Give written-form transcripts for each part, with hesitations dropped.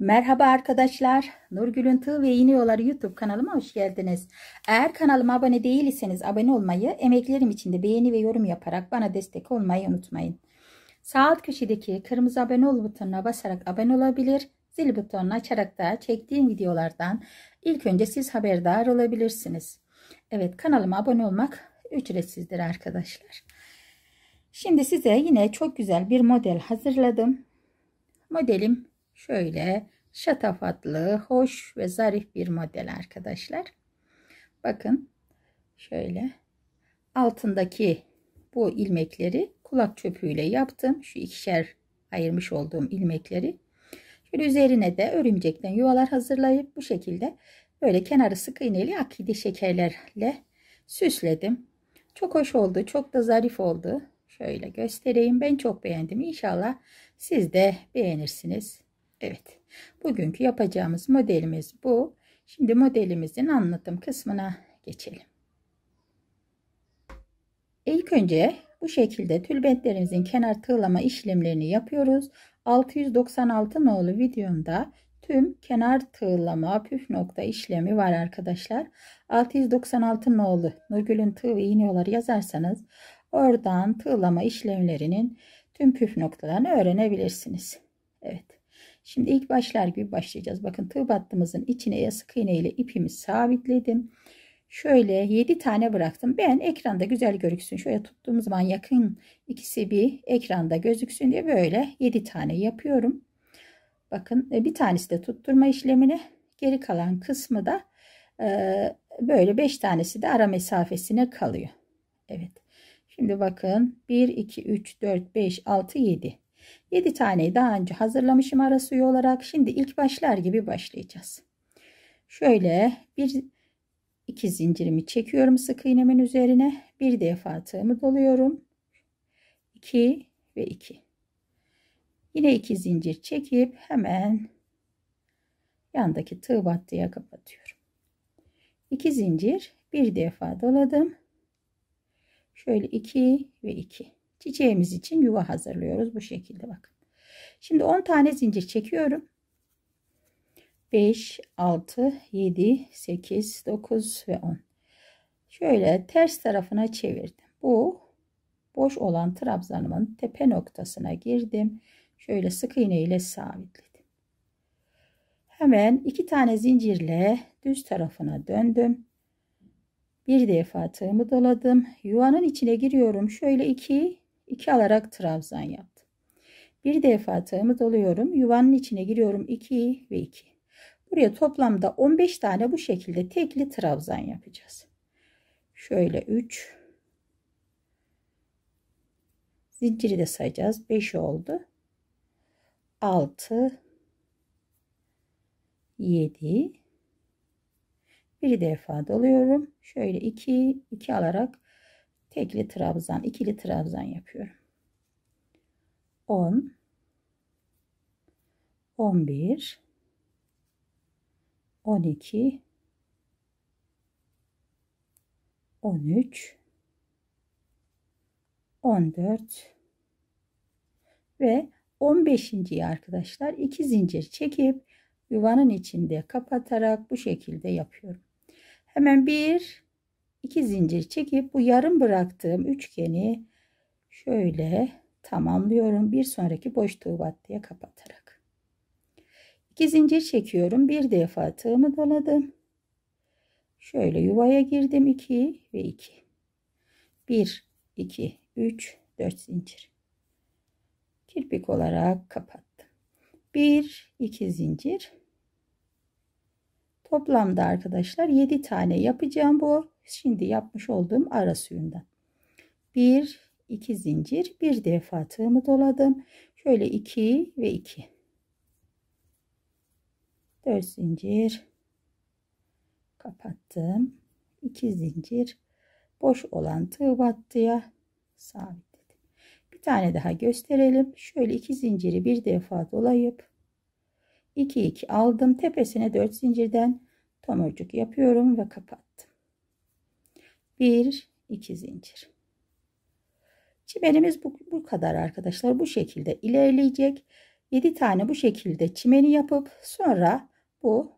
Merhaba arkadaşlar, Nurgül'ün tığ ve iğne yolları YouTube kanalıma hoş geldiniz. Eğer kanalıma abone değilseniz abone olmayı, emeklerim için de beğeni ve yorum yaparak bana destek olmayı unutmayın. Sağ alt köşedeki kırmızı abone ol butonuna basarak abone olabilir, zil butonunu açarak da çektiğim videolardan ilk önce siz haberdar olabilirsiniz. Evet, kanalıma abone olmak ücretsizdir arkadaşlar. Şimdi size yine çok güzel bir model hazırladım. Modelim şöyle şatafatlı, hoş ve zarif bir model arkadaşlar. Bakın şöyle altındaki bu ilmekleri kulak çöpüyle yaptım. Şu ikişer ayırmış olduğum ilmekleri. Şöyle üzerine de örümcekten yuvalar hazırlayıp bu şekilde böyle kenarı sık iğneli akide şekerlerle süsledim. Çok hoş oldu, çok da zarif oldu. Şöyle göstereyim. Ben çok beğendim. İnşallah siz de beğenirsiniz. Evet, bugünkü yapacağımız modelimiz bu. Şimdi modelimizin anlatım kısmına geçelim. İlk önce bu şekilde tülbentlerimizin kenar tığlama işlemlerini yapıyoruz. 696 nolu videomda tüm kenar tığlama püf nokta işlemi var arkadaşlar. 696 nolu Nurgül'ün tığ ve iğne yolları yazarsanız oradan tığlama işlemlerinin tüm püf noktalarını öğrenebilirsiniz. Evet. Şimdi ilk başlar gibi başlayacağız. Bakın tığ battığımızın içine sık iğne ile ipimi sabitledim. Şöyle 7 tane bıraktım. Ben ekranda güzel görüksün. Şöyle tuttuğum zaman yakın ikisi bir ekranda gözüksün diye böyle 7 tane yapıyorum. Bakın bir tanesi de tutturma işlemini. Geri kalan kısmı da böyle 5 tanesi de ara mesafesine kalıyor. Evet. Şimdi bakın 1, 2, 3, 4, 5, 6, 7. 7 taneyi daha önce hazırlamışım ara suyu olarak. Şimdi ilk başlar gibi başlayacağız. Şöyle 1-2 zincirimi çekiyorum sık iğnemin üzerine. Bir defa tığımı doluyorum. 2 ve 2. Yine 2 zincir çekip hemen yandaki tığ battıya kapatıyorum. 2 zincir bir defa doladım. Şöyle 2 ve 2. Çiçeğimiz için yuva hazırlıyoruz bu şekilde bakın. Şimdi 10 tane zincir çekiyorum. 5, 6, 7, 8, 9 ve 10. Şöyle ters tarafına çevirdim. Bu boş olan trabzanımın tepe noktasına girdim. Şöyle sık iğne ile sabitledim. Hemen 2 tane zincirle düz tarafına döndüm. Bir defa tığımı doladım. Yuvanın içine giriyorum. Şöyle 2 alarak trabzan yaptım. Bir defa tığımı doluyorum. Yuvanın içine giriyorum. 2 ve 2. Buraya toplamda 15 tane bu şekilde tekli trabzan yapacağız. Şöyle 3. Zinciri de sayacağız. 5 oldu. 6. 7. Bir defa doluyorum. Şöyle 2 alarak tekli trabzan, ikili trabzan yapıyorum. 10 11 12 13 14 ve 15.'yi arkadaşlar 2 zincir çekip yuvanın içinde kapatarak bu şekilde yapıyorum. Hemen 1-2 zincir çekip bu yarım bıraktığım üçgeni şöyle tamamlıyorum. Bir sonraki boş tığ battıya kapatarak. 2 zincir çekiyorum. Bir defa tığımı doladım. Şöyle yuvaya girdim. 2 ve 2. 1, 2, 3, 4 zincir. Kirpik olarak kapattım. 1, 2 zincir. Toplamda arkadaşlar 7 tane yapacağım bu. Şimdi yapmış olduğum ara suyundan. 1, 2 zincir. Bir defa tığımı doladım. Şöyle 2 ve 2. 4 zincir. Kapattım. 2 zincir. Boş olan tığ battıya sabitledim. Bir tane daha gösterelim. Şöyle 2 zinciri bir defa dolayıp 2 aldım. Tepesine 4 zincirden tomurcuk yapıyorum ve kapattım. 1 2 zincir. Çimenimiz bu kadar arkadaşlar. Bu şekilde ilerleyecek. 7 tane bu şekilde çimeni yapıp sonra bu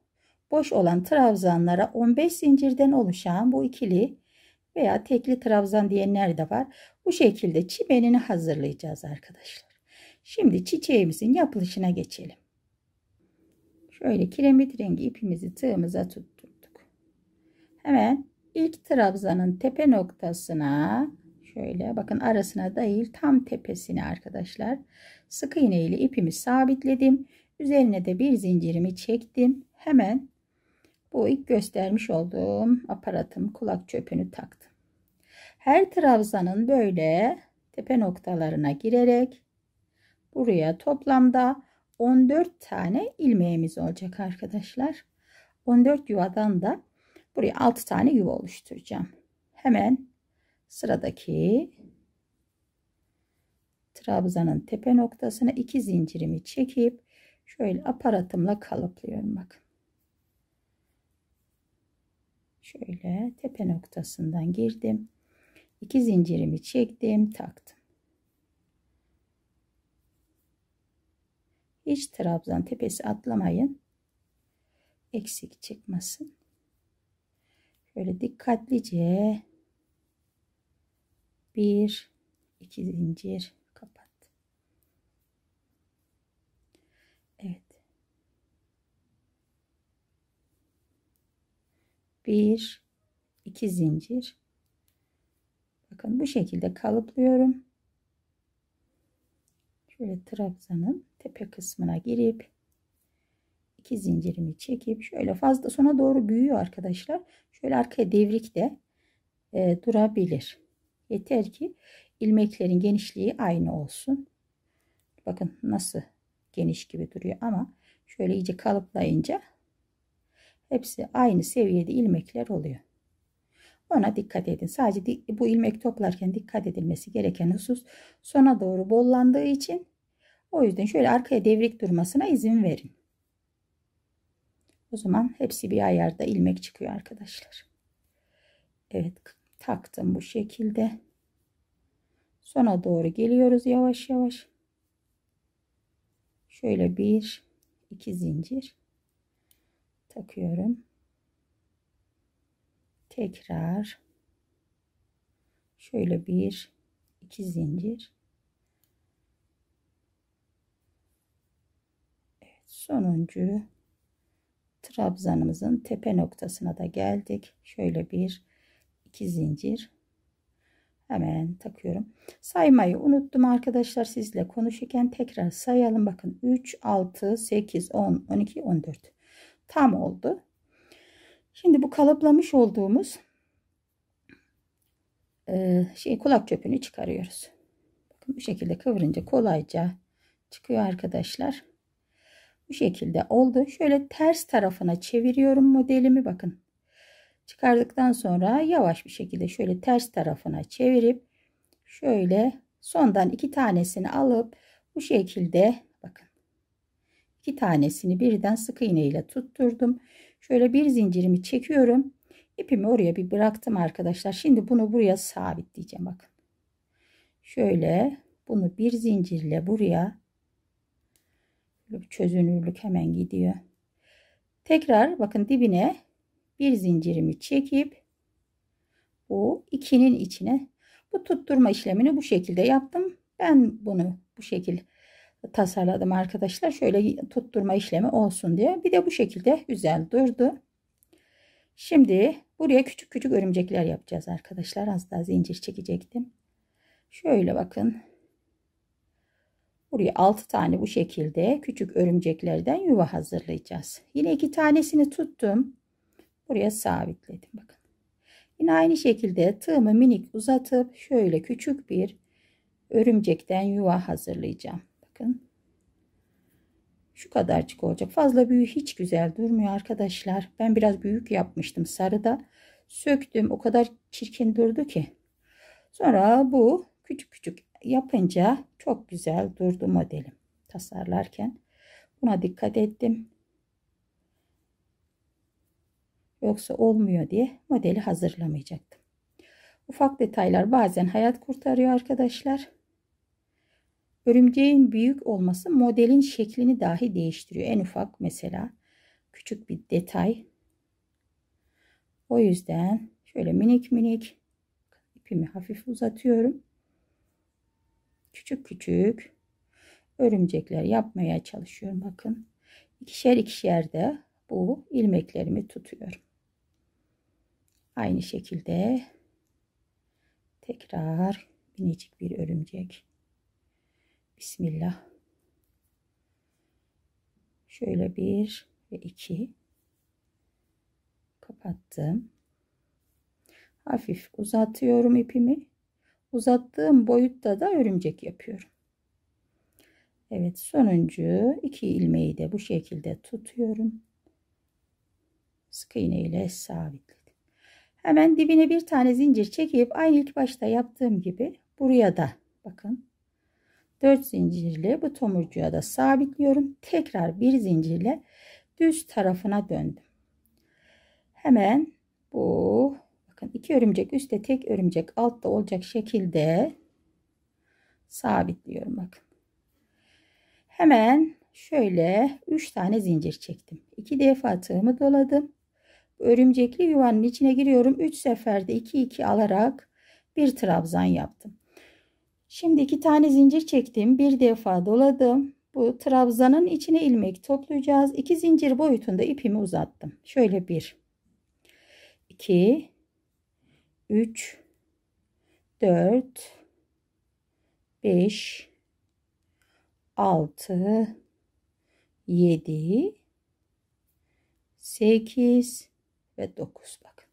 boş olan trabzanlara 15 zincirden oluşan bu ikili veya tekli trabzan diyenler de var. Bu şekilde çimenini hazırlayacağız arkadaşlar. Şimdi çiçeğimizin yapılışına geçelim. Şöyle kiremit rengi ipimizi tığımıza tutturduk. Hemen ilk trabzanın tepe noktasına şöyle bakın, arasına değil tam tepesine arkadaşlar sık iğne ile ipimi sabitledim. Üzerine de bir zincirimi çektim. Hemen bu ilk göstermiş olduğum aparatım kulak çöpünü taktım. Her trabzanın böyle tepe noktalarına girerek buraya toplamda 14 tane ilmeğimiz olacak arkadaşlar. 14 yuvadan da buraya 6 tane yuva oluşturacağım. Hemen sıradaki trabzanın tepe noktasına 2 zincirimi çekip şöyle aparatımla kalıplıyorum. Bakın. Şöyle tepe noktasından girdim. 2 zincirimi çektim, taktım. Hiç trabzan tepesi atlamayın. Eksik çıkmasın. Şöyle dikkatlice 1-2 zincir kapat. Evet. 1-2 zincir. Bakın bu şekilde kalıplıyorum. Şöyle trabzanın tepe kısmına girip 2 zincirimi çekip şöyle fazla sona doğru büyüyor arkadaşlar. Şöyle arkaya devrik de durabilir. Yeter ki ilmeklerin genişliği aynı olsun. Bakın nasıl geniş gibi duruyor ama şöyle iyice kalıplayınca hepsi aynı seviyede ilmekler oluyor. Ona dikkat edin. Sadece bu ilmek toplarken dikkat edilmesi gereken husus sona doğru bollandığı için, o yüzden şöyle arkaya devrik durmasına izin verin. O zaman hepsi bir ayarda ilmek çıkıyor arkadaşlar. Evet, taktım bu şekilde. Sona doğru geliyoruz yavaş yavaş. Şöyle 1-2 zincir takıyorum. Tekrar şöyle 1-2 zincir. Evet, sonuncu trabzanımızın tepe noktasına da geldik. Şöyle 1-2 zincir hemen takıyorum. Saymayı unuttum arkadaşlar, sizle konuşurken tekrar sayalım. Bakın 3, 6, 8, 10, 12, 14 tam oldu. Şimdi bu kalıplamış olduğumuz kulak çöpünü çıkarıyoruz. Bakın bu şekilde kıvırınca kolayca çıkıyor arkadaşlar. Bu şekilde oldu. Şöyle ters tarafına çeviriyorum modelimi. Bakın çıkardıktan sonra yavaş bir şekilde şöyle ters tarafına çevirip şöyle sondan 2 tanesini alıp bu şekilde bakın 2 tanesini birden sık iğne ile tutturdum. Şöyle bir zincirimi çekiyorum. İpimi oraya bir bıraktım arkadaşlar. Şimdi bunu buraya sabitleyeceğim. Bakın. Şöyle bunu bir zincirle buraya, çözünürlük hemen gidiyor. Tekrar bakın dibine bir zincirimi çekip bu 2'nin içine, bu tutturma işlemini bu şekilde yaptım. Ben bunu bu şekilde tasarladım arkadaşlar. Şöyle tutturma işlemi olsun diye. Bir de bu şekilde güzel durdu. Şimdi buraya küçük küçük örümcekler yapacağız arkadaşlar. Az daha zincir çekecektim. Şöyle bakın. Buraya 6 tane bu şekilde küçük örümceklerden yuva hazırlayacağız. Yine 2 tanesini tuttum. Buraya sabitledim. Bakın. Yine aynı şekilde tığımı minik uzatıp şöyle küçük bir örümcekten yuva hazırlayacağım. Bakın. Şu kadarcık olacak. Fazla büyük hiç güzel durmuyor arkadaşlar. Ben biraz büyük yapmıştım sarıda. Söktüm. O kadar çirkin durdu ki. Sonra bu küçük küçük yapınca çok güzel durdu modelim. Tasarlarken buna dikkat ettim. Yoksa olmuyor diye modeli hazırlamayacaktım. Ufak detaylar bazen hayat kurtarıyor arkadaşlar. Örümceğin büyük olması modelin şeklini dahi değiştiriyor. En ufak mesela küçük bir detay. O yüzden şöyle minik minik ipimi hafif uzatıyorum. Küçük küçük örümcekler yapmaya çalışıyorum. Bakın ikişer ikişer de bu ilmeklerimi tutuyorum. Aynı şekilde tekrar minicik bir örümcek. Bismillah. Şöyle bir ve iki. Kapattım. Hafif uzatıyorum ipimi. Uzattığım boyutta da örümcek yapıyorum. Evet, sonuncu iki ilmeği de bu şekilde tutuyorum. Sık iğne ile sabitledim. Hemen dibine bir tane zincir çekip aynı ilk başta yaptığım gibi buraya da bakın 4 zincirle bu tomurcuğa da sabitliyorum. Tekrar bir zincirle düz tarafına döndüm. Hemen bu bakın 2 örümcek üstte, tek örümcek altta olacak şekilde sabitliyorum. Bakın. Hemen şöyle 3 tane zincir çektim. 2 defa tığımı doladım. Örümcekli yuvanın içine giriyorum. 3 seferde 2-2 alarak bir trabzan yaptım. Şimdi 2 tane zincir çektim. Bir defa doladım. Bu trabzanın içine ilmek toplayacağız. 2 zincir boyutunda ipimi uzattım. Şöyle 1, 2, 3, 4, 5, 6, 7, 8 ve 9. Bakın.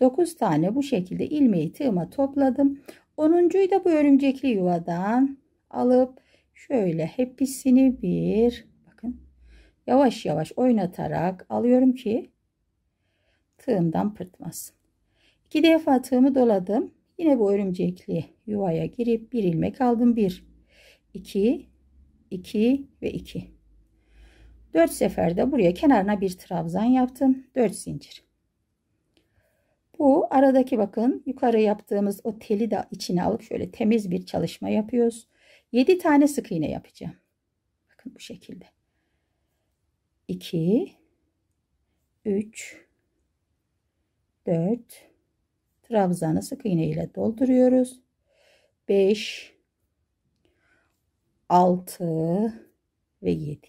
9 tane bu şekilde ilmeği tığıma topladım. 10'uncuyu da bu örümcekli yuvadan alıp şöyle hepsini bir bakın yavaş yavaş oynatarak alıyorum ki tığımdan pırtmasın. 2 defa tığımı doladım. Yine bu örümcekli yuvaya girip bir ilmek aldım. 1, 2, 2 ve 2. 4 seferde buraya kenarına bir trabzan yaptım. 4 zincir. Bu aradaki bakın yukarı yaptığımız o teli de içine alıp şöyle temiz bir çalışma yapıyoruz. 7 tane sık iğne yapacağım. Bakın bu şekilde. 2, 3, 4, trabzanı sık iğne ile dolduruyoruz. 5, 6 ve 7.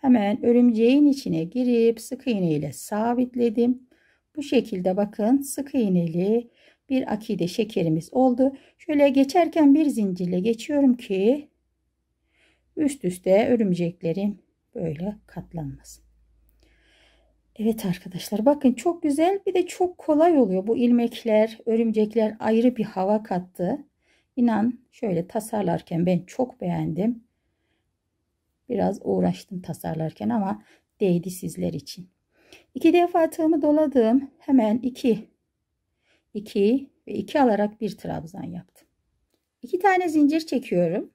Hemen örümceğin içine girip sık iğne ile sabitledim. Bu şekilde bakın sık iğneli bir akide şekerimiz oldu. Şöyle geçerken bir zincirle geçiyorum ki üst üste örümceklerim böyle katlanmasın. Evet arkadaşlar, bakın çok güzel, bir de çok kolay oluyor. Bu ilmekler, örümcekler ayrı bir hava kattı. İnan şöyle tasarlarken ben çok beğendim. Biraz uğraştım tasarlarken ama değdi sizler için. 2 defa tığımı doladım. Hemen 2, 2 ve 2 alarak bir trabzan yaptım. 2 tane zincir çekiyorum.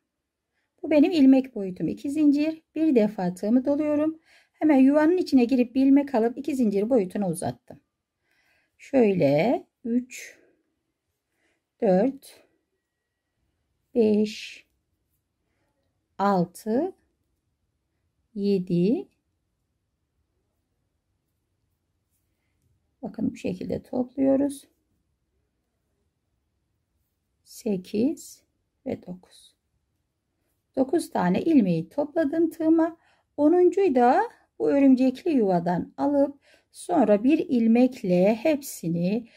Bu benim ilmek boyutum. 2 zincir. Bir defa tığımı doluyorum. Hemen yuvanın içine girip bir ilmek alıp 2 zincir boyutuna uzattım. Şöyle 3, 4, 5, 6, 7. Bakın bu şekilde topluyoruz. 8 ve 9. 9 tane ilmeği topladım tığıma. 10'uncuyu da bu örümcekli yuvadan alıp sonra bir ilmekle hepsini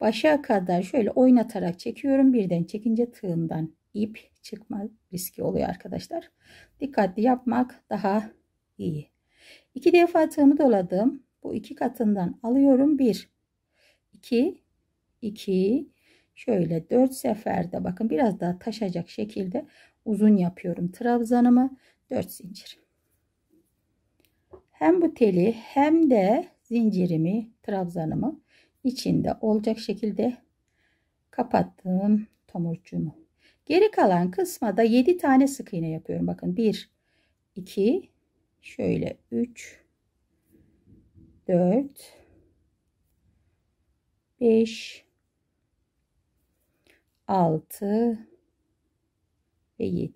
başa kadar şöyle oynatarak çekiyorum. Birden çekince tığımdan ip çıkma riski oluyor arkadaşlar. Dikkatli yapmak daha iyi. 2 defa tığımı doladım. Bu 2 katından alıyorum. 1, 2, 2. Şöyle 4 seferde bakın biraz daha taşacak şekilde uzun yapıyorum trabzanımı. 4 zincir. Hem bu teli hem de zincirimi, trabzanımı içinde olacak şekilde kapattım tomurcuğumu. Geri kalan kısma da 7 tane sık iğne yapıyorum. Bakın 1, 2, şöyle 3, 4, 5, 6 ve 7.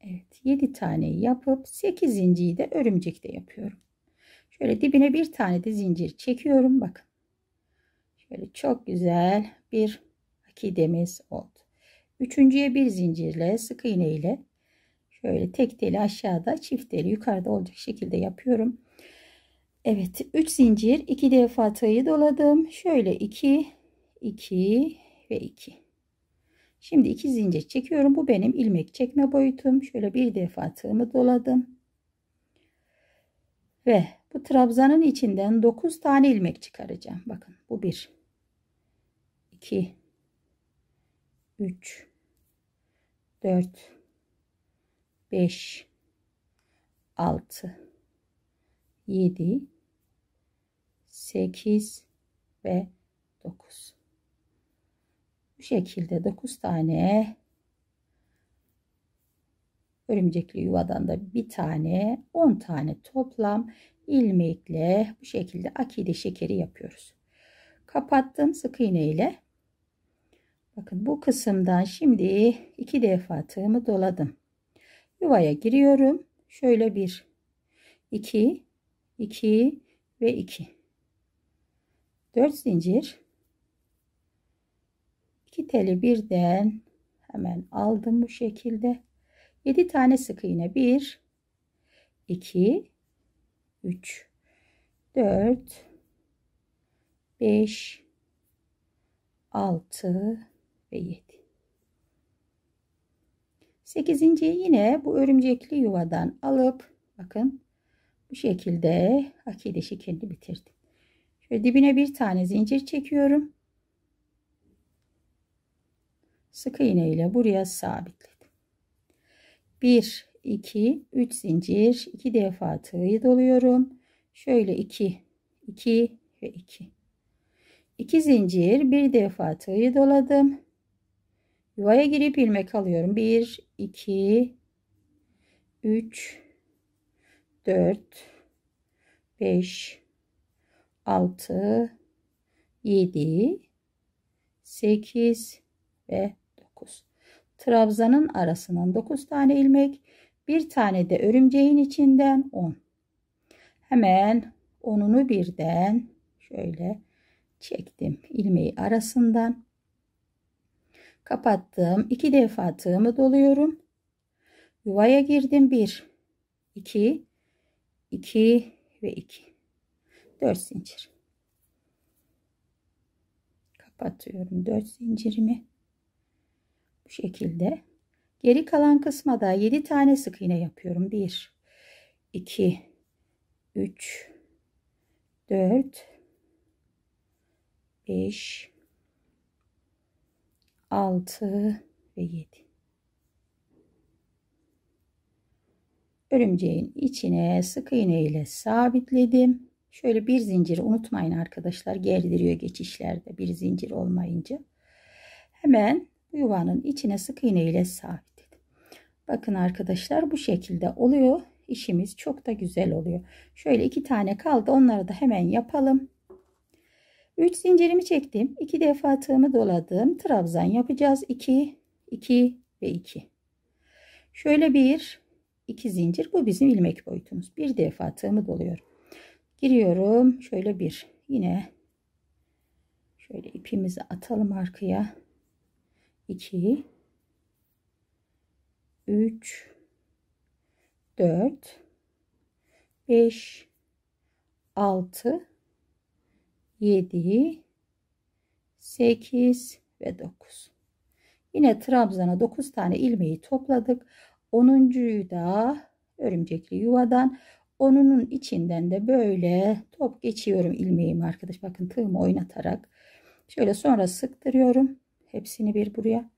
Evet, 7 tane yapıp 8. zinciyi de örümcekte yapıyorum. Şöyle dibine bir tane de zincir çekiyorum. Bakın. Şöyle çok güzel bir akidemiz oldu. Üçüncüye bir zincirle, sık iğne ile şöyle tek teli aşağıda, çift teli yukarıda olacak şekilde yapıyorum. Evet, 3 zincir, 2 defa tığı doladım. Şöyle 2, 2 ve 2. Şimdi 2 zincir çekiyorum. Bu benim ilmek çekme boyutum. Şöyle bir defa tığımı doladım. Ve bu trabzanın içinden 9 tane ilmek çıkaracağım. Bakın, bu 1, 2, 3, 4, 5, 6, 7, 8 ve 9. Bu şekilde 9 tane örümcekli yuvadan da bir tane, 10 tane toplam ilmekle bu şekilde akide şekeri yapıyoruz. Kapattım sık iğne ile. Bakın bu kısımdan şimdi 2 defa tığımı doladım. Yuvaya giriyorum. Şöyle 1, 2, 2 ve 2. 4 zincir. 2 teli birden hemen aldım bu şekilde. 7 tane sık iğne. 1, 2, 3, 4, 5, 6 ve 7. 8.'yi yine bu örümcekli yuvadan alıp bakın bu şekilde akide şekerini bitirdim. Şöyle dibine bir tane zincir çekiyorum. Sık iğne ile buraya sabitledim. 1, 2, 3 zincir, 2 defa tığı doluyorum. Şöyle 2, 2 ve 2. 2 zincir, 1 defa tığı doladım. Yuvaya girip ilmek alıyorum. 1, 2, 3, 4, 5, 6, 7, 8 ve 9. Trabzanın arasından 9 tane ilmek, bir tane de örümceğin içinden 10. Hemen 10'unu birden şöyle çektim ilmeği arasından. Kapattım. 2 defa tığımı doluyorum. Yuvaya girdim. 1, 2, 2 ve 2. 4 zincir. Kapatıyorum 4 zincirimi. Bu şekilde. Geri kalan kısma da 7 tane sık iğne yapıyorum. 1, 2, 3, 4, 5, 6 ve 7. Örümceğin içine sık iğne ile sabitledim. Şöyle bir zinciri unutmayın arkadaşlar, gerdiriyor geçişlerde bir zincir olmayınca. Hemen bu yuvanın içine sık iğne ile sabitledim. Bakın arkadaşlar, bu şekilde oluyor. İşimiz çok da güzel oluyor. Şöyle 2 tane kaldı, onları da hemen yapalım. 3 zincirimi çektim. 2 defa tığımı doladım. Trabzan yapacağız. 2, 2 ve 2. Şöyle 1, 2 zincir. Bu bizim ilmek boyutumuz. 1 defa tığımı doluyorum. Giriyorum. Şöyle 1. Yine şöyle ipimizi atalım arkaya. 2, 3, 4, 5, 6, 7, 8 ve 9. Yine trabzana 9 tane ilmeği topladık. 10.'yu da örümcekli yuvadan, 10'unun içinden de böyle top geçiyorum ilmeğimi arkadaş. Bakın tığımı oynatarak şöyle sonra sıktırıyorum. Hepsini bir buraya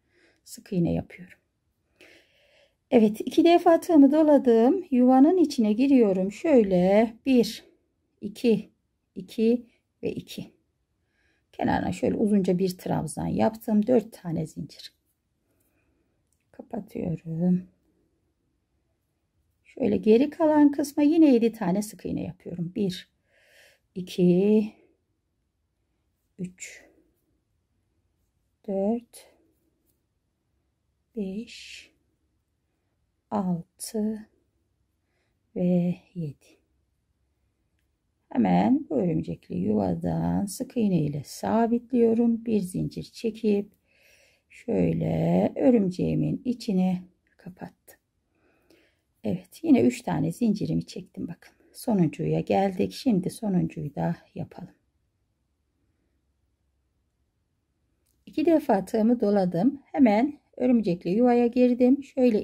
sık iğne yapıyorum. Evet, 2 defa tığımı doladım. Yuvanın içine giriyorum. Şöyle 1, 2, 2 ve 2. Kenarına şöyle uzunca bir trabzan yaptım. 4 tane zincir. Kapatıyorum. Şöyle geri kalan kısma yine 7 tane sık iğne yapıyorum. 1, 2, 3, 4, 5, 6 ve 7. Hemen bu örümcekli yuvadan sık iğne ile sabitliyorum. Bir zincir çekip şöyle örümceğimin içini kapattım. Evet, yine 3 tane zincirimi çektim. Bakın, sonuncuya geldik. Şimdi sonuncuyu da yapalım. 2 defa tığımı doladım. Hemen örümcekli yuvaya girdim. Şöyle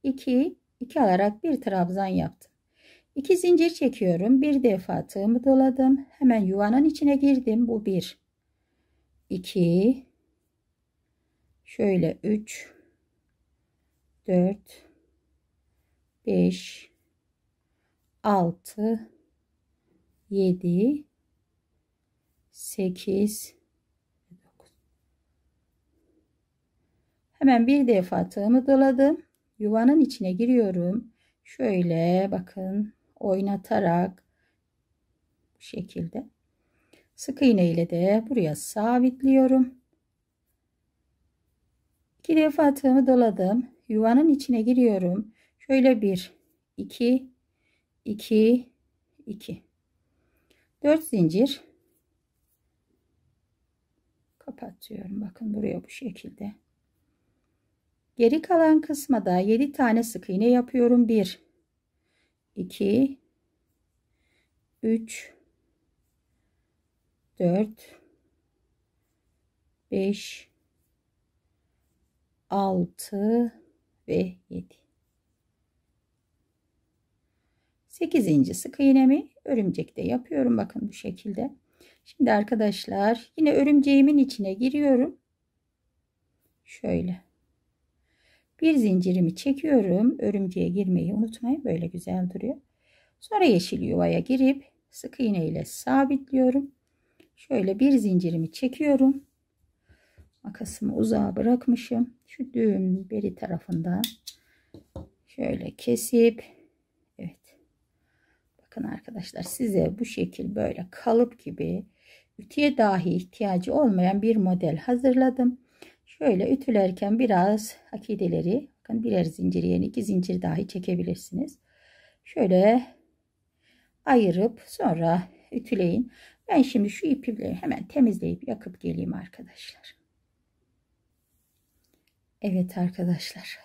2 alarak bir trabzan yaptım. 2 zincir çekiyorum. Bir defa tığımı doladım. Hemen yuvanın içine girdim. Bu 1, 2, şöyle 3, 4, 5, 6, 7, 8, 9. Hemen bir defa tığımı doladım. Yuvanın içine giriyorum. Şöyle bakın, oynatarak bu şekilde sık iğne ile de buraya sabitliyorum. 2 defa tığımı doladım. Yuvanın içine giriyorum. Şöyle 1, 2, 2, 2. 4 zincir kapatıyorum. Bakın buraya bu şekilde. Geri kalan kısma da 7 tane sık iğne yapıyorum. 1, 2, 3, 4, 5, 6 ve 7. 8. sık iğnemi örümcekte yapıyorum. Bakın bu şekilde. Şimdi arkadaşlar yine örümceğimin içine giriyorum. Şöyle bir zincirimi çekiyorum. Örümceğe girmeyi unutmayın. Böyle güzel duruyor. Sonra yeşil yuvaya girip sık iğne ile sabitliyorum. Şöyle bir zincirimi çekiyorum. Makasımı uzağa bırakmışım. Şu düğüm beri tarafından şöyle kesip, evet. Bakın arkadaşlar, size bu şekil böyle kalıp gibi ütüye dahi ihtiyacı olmayan bir model hazırladım. Şöyle ütülerken biraz akideleri, bakın birer zincir yerine 2 zincir dahi çekebilirsiniz. Şöyle ayırıp sonra ütüleyin. Ben şimdi şu ipimi hemen temizleyip yakıp geleyim arkadaşlar. Evet arkadaşlar,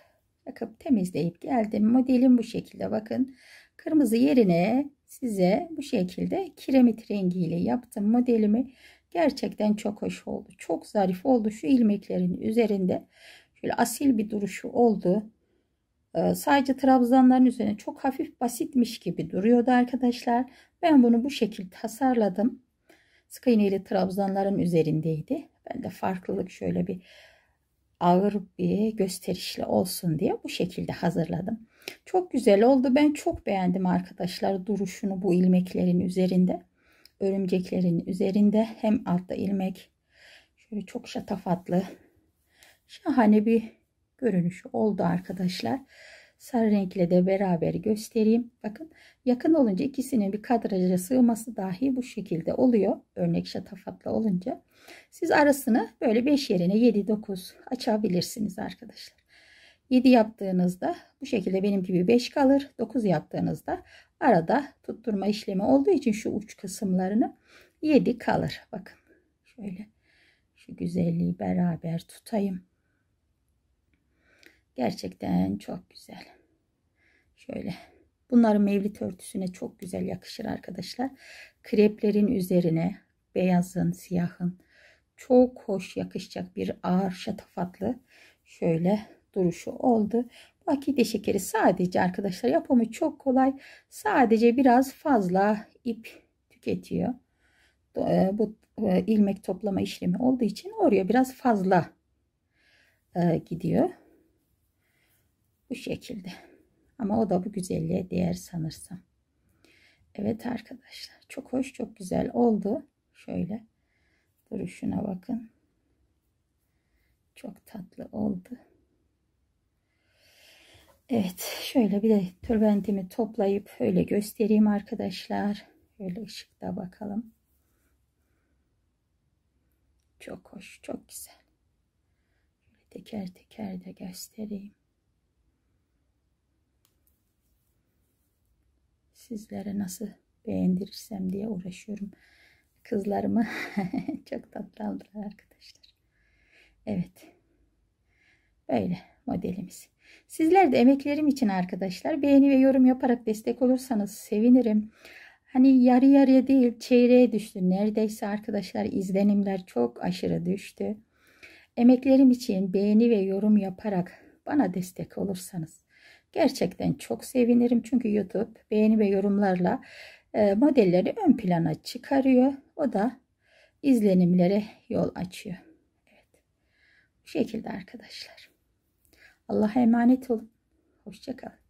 yakıp temizleyip geldim. Modelim bu şekilde. Bakın, kırmızı yerine size bu şekilde kiremit rengiyle yaptım modelimi. Gerçekten çok hoş oldu. Çok zarif oldu. Şu ilmeklerin üzerinde şöyle asil bir duruşu oldu. Sadece trabzanların üzerine çok hafif, basitmiş gibi duruyordu arkadaşlar. Ben bunu bu şekilde tasarladım. Sık iğne ile trabzanların üzerindeydi. Ben de farklılık, şöyle bir ağır bir gösterişli olsun diye bu şekilde hazırladım. Çok güzel oldu. Ben çok beğendim arkadaşlar duruşunu bu ilmeklerin üzerinde. Örümceklerin üzerinde hem altta ilmek, şöyle çok şatafatlı, şahane bir görünüşü oldu arkadaşlar. Sarı renkle de beraber göstereyim. Bakın, yakın olunca ikisinin bir kadraja sığması dahi bu şekilde oluyor. Örnek şatafatlı olunca siz arasını böyle 5 yerine 7-9 açabilirsiniz arkadaşlar. 7 yaptığınızda bu şekilde benim gibi 5 kalır. 9 yaptığınızda arada tutturma işlemi olduğu için şu uç kısımlarını 7 kalır. Bakın şöyle şu güzelliği beraber tutayım. Gerçekten çok güzel. Şöyle bunların mevlit örtüsüne çok güzel yakışır arkadaşlar. Kreplerin üzerine beyazın, siyahın çok hoş yakışacak bir ağır şatafatlı şöyle duruşu oldu. Bu akide şekeri sadece arkadaşlar yapımı çok kolay. Sadece biraz fazla ip tüketiyor. Bu ilmek toplama işlemi olduğu için oraya biraz fazla gidiyor. Bu şekilde. Ama o da bu güzelliğe değer sanırsam. Evet arkadaşlar, çok hoş, çok güzel oldu. Şöyle duruşuna bakın. Çok tatlı oldu. Evet, şöyle bir de tülbentimi toplayıp öyle göstereyim arkadaşlar. Böyle ışıkta bakalım. Çok hoş, çok güzel. teker teker de göstereyim. Sizlere nasıl beğendirirsem diye uğraşıyorum. Kızlarımı çok tatlı aldılar arkadaşlar. Evet. Böyle modelimiz. Sizler de emeklerim için arkadaşlar beğeni ve yorum yaparak destek olursanız sevinirim. Hani yarı yarıya değil çeyreğe düştü. Neredeyse arkadaşlar izlenimler çok aşırı düştü. Emeklerim için beğeni ve yorum yaparak bana destek olursanız gerçekten çok sevinirim. Çünkü YouTube beğeni ve yorumlarla modelleri ön plana çıkarıyor. O da izlenimlere yol açıyor. Evet. Bu şekilde arkadaşlar. Allah'a emanet olun. Hoşça kalın.